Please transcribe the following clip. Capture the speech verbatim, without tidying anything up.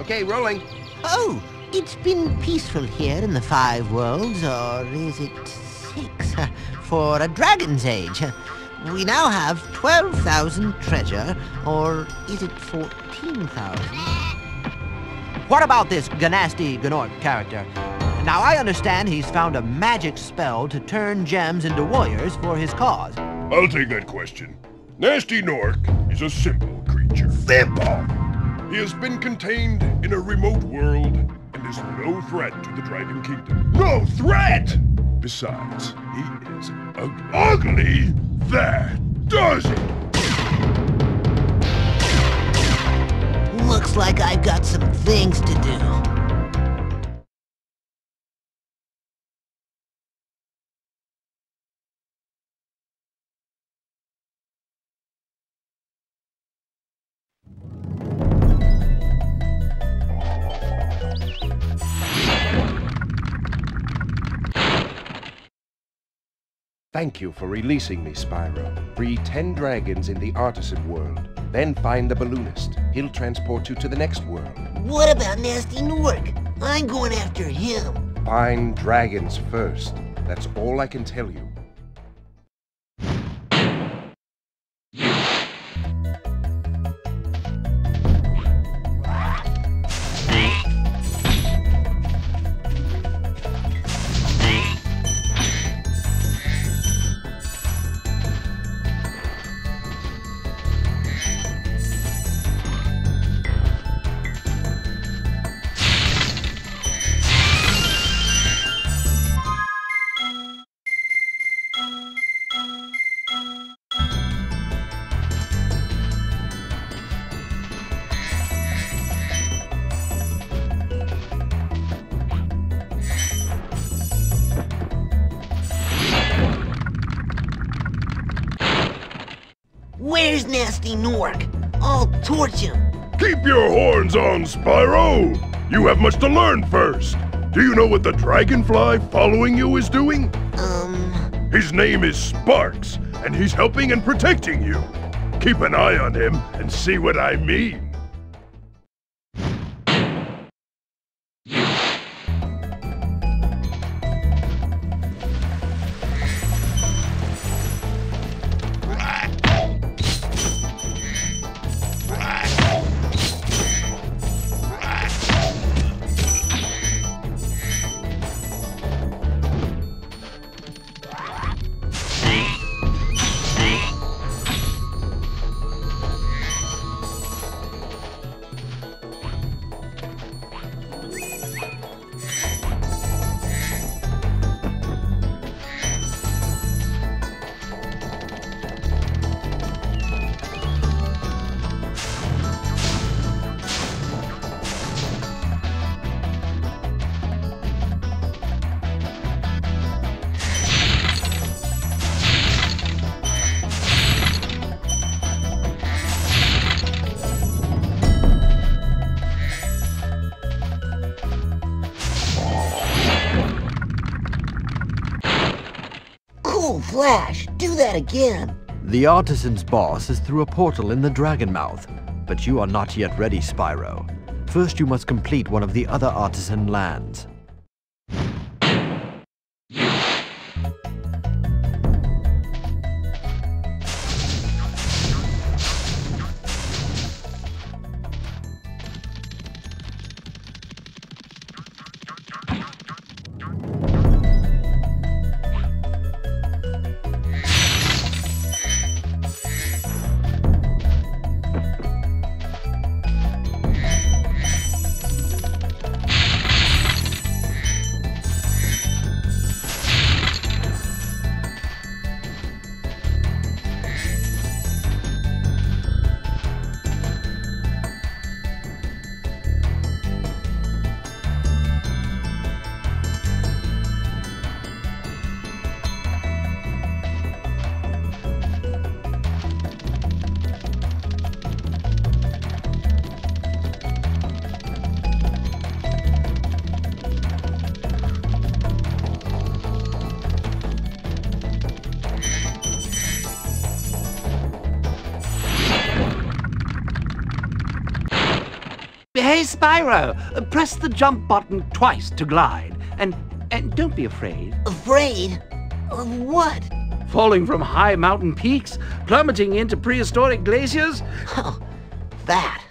Okay, rolling. Oh, it's been peaceful here in the Five Worlds, or is it six, for a dragon's age. We now have twelve thousand treasure, or is it fourteen thousand? What about this Gnasty Gnorc character? Now, I understand he's found a magic spell to turn gems into warriors for his cause. I'll take that question. Gnasty Gnorc is a simple creature. Simple! He has been contained in a remote world and is no threat to the Dragon Kingdom. No threat! Besides, he is ugly. Ugly? That does it! Looks like I've got some things to do. Thank you for releasing me, Spyro. Free ten dragons in the Artisan world. Then find the balloonist. He'll transport you to the next world. What about Gnasty Gnorc? I'm going after him. Find dragons first. That's all I can tell you. Where's Gnasty Gnorc? I'll torch him. Keep your horns on, Spyro! You have much to learn first. Do you know what the dragonfly following you is doing? Um... His name is Sparx, and he's helping and protecting you. Keep an eye on him and see what I mean. Flash, do that again! The Artisan's boss is through a portal in the Dragonmouth, but you are not yet ready, Spyro. First you must complete one of the other Artisan lands. Hey, Spyro, press the jump button twice to glide. And, and don't be afraid. Afraid? Of what? Falling from high mountain peaks, plummeting into prehistoric glaciers. Oh, that.